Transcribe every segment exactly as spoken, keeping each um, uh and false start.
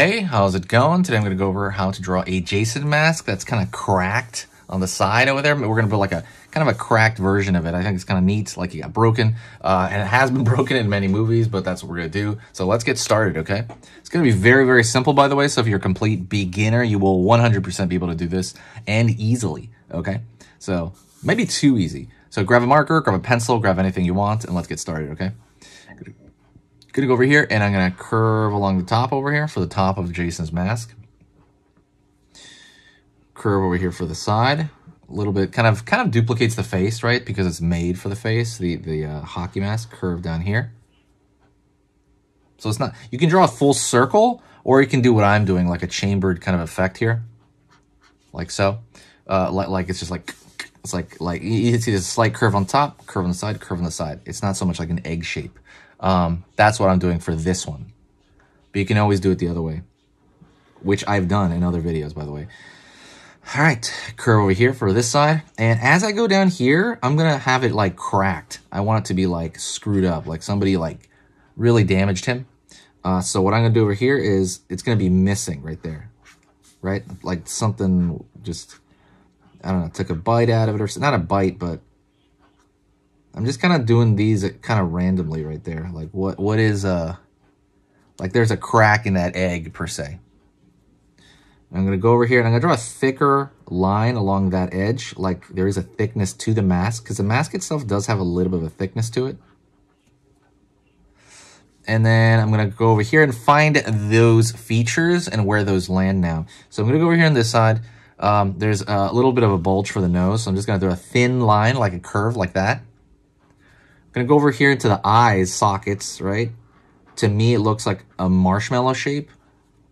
Hey, how's it going? Today I'm going to go over how to draw a Jason mask that's kind of cracked on the side over there. We're going to build like a kind of a cracked version of it. I think it's kind of neat, like it got broken, uh, and it has been broken in many movies, but that's what we're going to do. So let's get started, okay? It's going to be very, very simple, by the way, so if you're a complete beginner, you will one hundred percent be able to do this, and easily, okay? So maybe too easy. So grab a marker, grab a pencil, grab anything you want, and let's get started, okay? Gonna go over here and I'm gonna curve along the top over here for the top of Jason's mask. Curve over here for the side. A little bit kind of kind of duplicates the face, right? Because it's made for the face, the, the uh, hockey mask. Curve down here. So it's not, you can draw a full circle or you can do what I'm doing, like a chambered kind of effect here. Like so. Uh, like, like it's just like, it's like, like you can see there's a slight curve on top, curve on the side, curve on the side. It's not so much like an egg shape. Um, that's what I'm doing for this one, but you can always do it the other way, which I've done in other videos, by the way. All right, curve over here for this side. And as I go down here, I'm going to have it like cracked. I want it to be like screwed up, like somebody like really damaged him. Uh, so what I'm going to do over here is it's going to be missing right there, right? Like something just, I don't know, took a bite out of it or not a bite, but I'm just kind of doing these kind of randomly right there. Like what, what is a, like there's a crack in that egg per se. I'm going to go over here and I'm going to draw a thicker line along that edge. Like there is a thickness to the mask because the mask itself does have a little bit of a thickness to it. And then I'm going to go over here and find those features and where those land now. So I'm going to go over here on this side. Um, there's a little bit of a bulge for the nose. So I'm just going to do a thin line, like a curve like that. Gonna go over here into the eyes sockets, right? To me, it looks like a marshmallow shape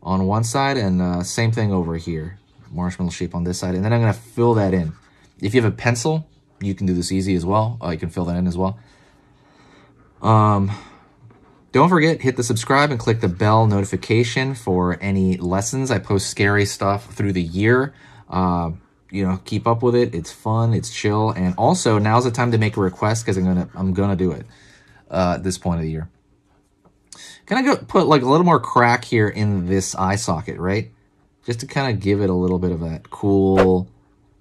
on one side, and uh, same thing over here, marshmallow shape on this side. And then I'm gonna fill that in. If you have a pencil, you can do this easy as well. Uh, you can fill that in as well. Um, don't forget, hit the subscribe and click the bell notification for any lessons. I post scary stuff through the year. Uh, you know, keep up with it. It's fun, it's chill. And also now's the time to make a request because I'm gonna I'm gonna do it uh at this point of the year. Can I go put like a little more crack here in this eye socket, right? Just to kind of give it a little bit of that cool,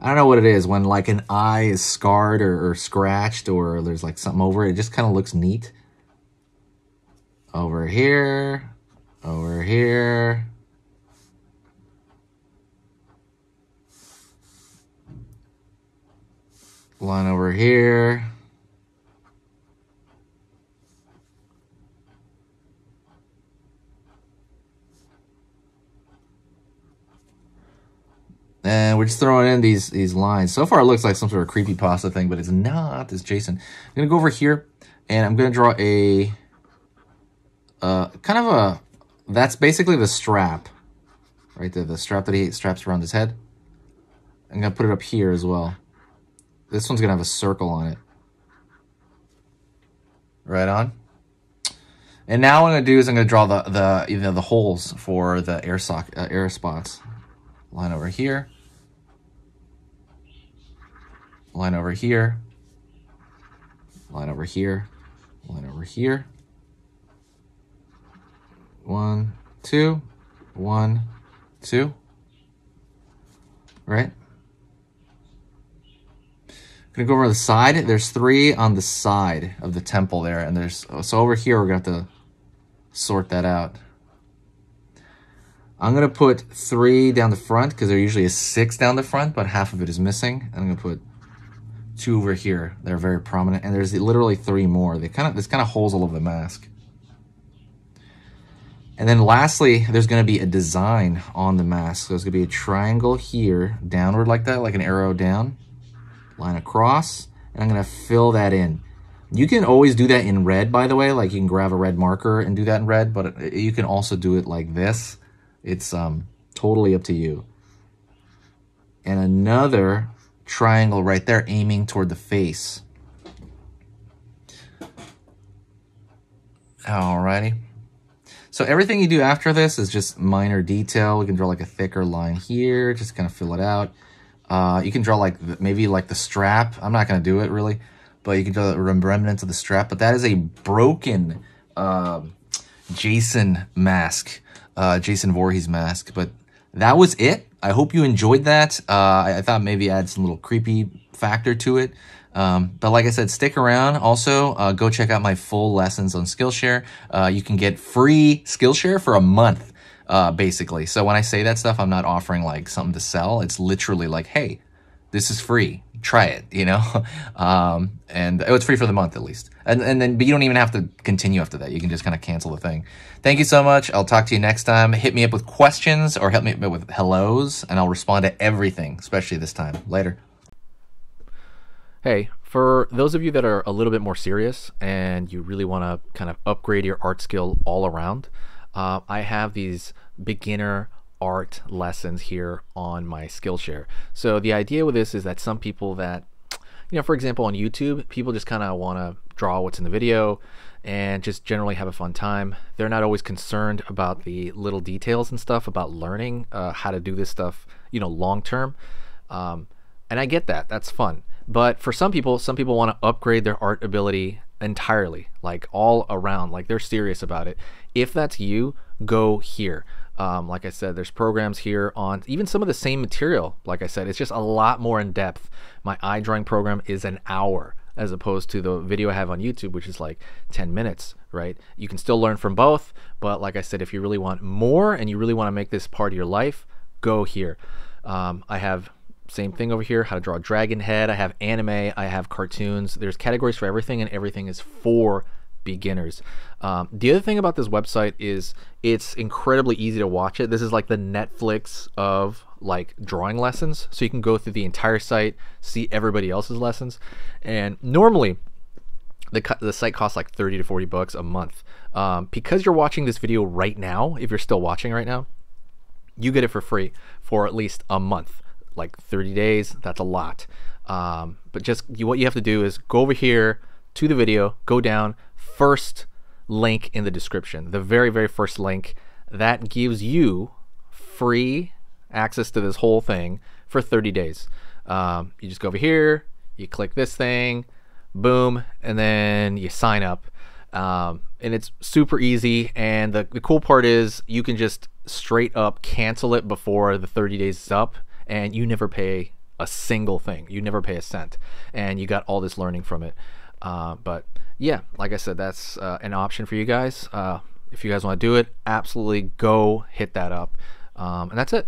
I don't know what it is, when like an eye is scarred or, or scratched or there's like something over it, it just kind of looks neat. Over here, over here. Line over here. And we're just throwing in these, these lines. So far it looks like some sort of creepypasta thing, but it's not. It's Jason. I'm going to go over here and I'm going to draw a uh, kind of a, that's basically the strap right there. The strap that he straps around his head. I'm going to put it up here as well. This one's going to have a circle on it. Right on. And now what I'm going to do is I'm going to draw the, the, you know, the holes for the air sock, uh, air spots. Line over here. Line over here. Line over here. Line over here. One, two. One, two. Right? Gonna go over to the side. There's three on the side of the temple there, and there's so over here we're gonna have to sort that out. I'm gonna put three down the front because there usually is six down the front, but half of it is missing. I'm gonna put two over here. They're very prominent, and there's literally three more. They kind of this kind of holes all over the mask. And then lastly, there's gonna be a design on the mask. So there's gonna be a triangle here, downward like that, like an arrow down. Line across, and I'm gonna fill that in. You can always do that in red, by the way, like you can grab a red marker and do that in red, but you can also do it like this. It's um, totally up to you. And another triangle right there aiming toward the face. Alrighty. So everything you do after this is just minor detail. We can draw like a thicker line here, just kind of fill it out. Uh, you can draw like maybe like the strap. I'm not going to do it really, but you can draw the remnants of the strap. But that is a broken uh, Jason mask. uh, Jason Voorhees mask. But that was it. I hope you enjoyed that. Uh, I, I thought maybe add some little creepy factor to it. Um, but like I said, stick around. Also, uh, go check out my full lessons on Skillshare. Uh, you can get free Skillshare for a month, uh, basically. So when I say that stuff, I'm not offering like something to sell. It's literally like, hey, this is free. Try it, you know? um, and oh, it's free for the month at least. And, and then, but you don't even have to continue after that. You can just kind of cancel the thing. Thank you so much. I'll talk to you next time. Hit me up with questions or hit me up with hellos, and I'll respond to everything, especially this time. Later. Hey, for those of you that are a little bit more serious and you really want to kind of upgrade your art skill all around, uh, I have these beginner art lessons here on my Skillshare. So the idea with this is that some people that, you know, for example, on YouTube, people just kind of want to draw what's in the video and just generally have a fun time. They're not always concerned about the little details and stuff about learning uh, how to do this stuff, you know, long term. Um, and I get that. That's fun. But for some people, some people want to upgrade their art ability entirely, like all around, like they're serious about it. If that's you, go here. Um, like I said, there's programs here on even some of the same material. Like I said, it's just a lot more in depth. My eye drawing program is an hour as opposed to the video I have on YouTube, which is like ten minutes, right? You can still learn from both. But like I said, if you really want more and you really want to make this part of your life, go here. Um, I have same thing over here, how to draw a dragon head. I have anime, I have cartoons. There's categories for everything, and everything is for beginners. Um, the other thing about this website is it's incredibly easy to watch it. This is like the Netflix of like drawing lessons. So you can go through the entire site, see everybody else's lessons. And normally the, the site costs like thirty to forty bucks a month. Um, because you're watching this video right now, if you're still watching right now, you get it for free for at least a month. Like thirty days, that's a lot. Um, but just you, what you have to do is go over here to the video, go down, first link in the description, the very, very first link, that gives you free access to this whole thing for thirty days. Um, you just go over here, you click this thing, boom, and then you sign up. Um, and it's super easy, and the, the cool part is you can just straight up cancel it before the thirty days is up, and you never pay a single thing. You never pay a cent, and you got all this learning from it. Uh, but yeah, like I said, that's uh, an option for you guys. Uh, if you guys want to do it, absolutely go hit that up. Um, and that's it.